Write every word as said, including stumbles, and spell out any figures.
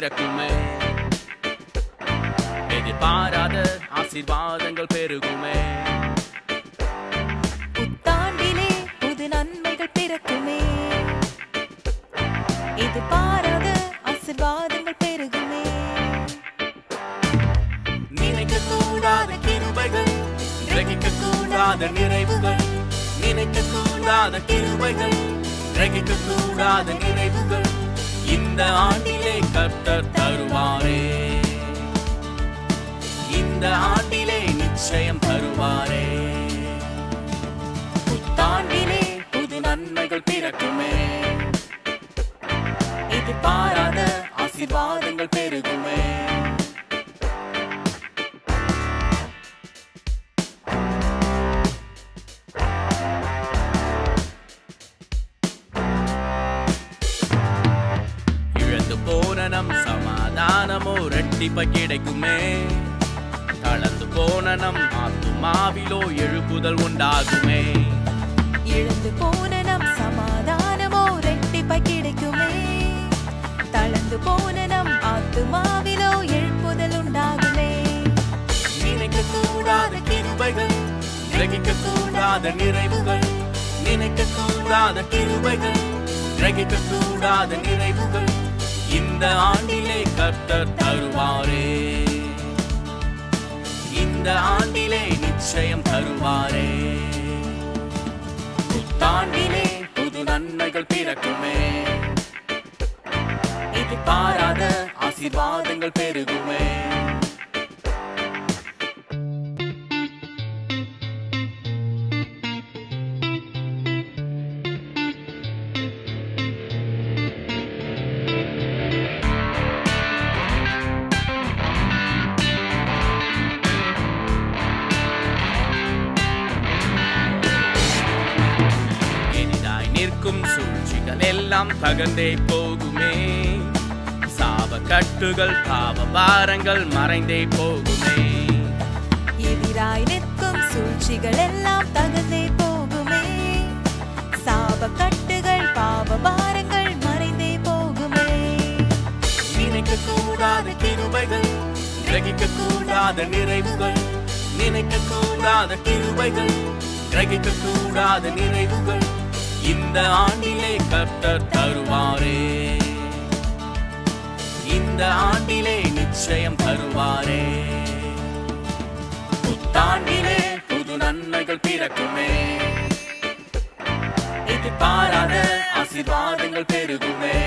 பிறக்குமே, எதிர்பாராத ஆசீர்வாதங்கள் பெருகுமே, புத்தாண்டிலே புது நன்மைகள் பிறக்குமே, எதிர்பாராத ஆசீர்வாதங்கள் பெருகுமே, நினைக்க கூடாத கிருபைகள், கிரகிக்க கூடாத நிறைவுகள், நினைக்க கூடாத கிருபைகள், கிரகிக்க கூடாத நிறைவுகள் இந்த ஆண்டிலே கர்த்தர் தருவாரே, இந்த ஆண்டிலே நிச்சயம் தருவாரே. புத்தாண்டிலே புது நன்மைகள் பிறக்குமே, எதிர்பாராத ஆசீர்வாதங்கள் பெருகுமே. போனனம் சமாதானமோ ரெட்டிப்ப கிடைக்குமே, தளர்ந்து போனனம் ஆத்துமாவிலோ எழுப்புதல் உண்டாகுமே, எழுந்து போனனம் சமாதானமோ ரெட்டிப்ப கிடைக்குமே, தளர்ந்து போனனம் ஆத்துமாவிலோ எழுப்புதல் உண்டாகுமே, நினைக்க கூடாத கிருபைகள், கிரகிக்க கூடாத நிறைவுகள், நினைக்க கூடாத கிருபைகள், கிரகிக்க கூடாத நிறைவுகள் இந்த ஆண்டிலே கர்த்தர் தருவாரே, இந்த ஆண்டிலே நிச்சயம் தருவாரே. புத்தாண்டிலே புது நன்மைகள் பிறக்குமே, எதிர்பாராத ஆசீர்வாதங்கள் பெருகுமே. நிற்கும் சூழ்ச்சிகள் எல்லாம் தகர்ந்தே போகுமே, சாப கட்டுகள் பாவ பாரங்கள் மறைந்தே போகுமே, எதிராய் நிற்கும் சூழ்ச்சிகள் எல்லாம் தகர்ந்தே போகுமே, சாப கட்டுகள் பாவ பாரங்கள் மறைந்தே போகுமே, நினைக்க கூடாத கிருபைகள், கிரகிக்க கூடாத நிறைவுகள், நினைக்க கூடாத கிருபைகள், கிரகிக்க கூடாத நிறைவுகள் இந்த ஆண்டிலே கர்த்தர் தருவாரே, இந்த ஆண்டிலே நிச்சயம் தருவாரே. புத்தாண்டிலே புது நன்மைகள் பிறக்குமே, எதிர்பாராத ஆசீர்வாதங்கள் பெருகுமே.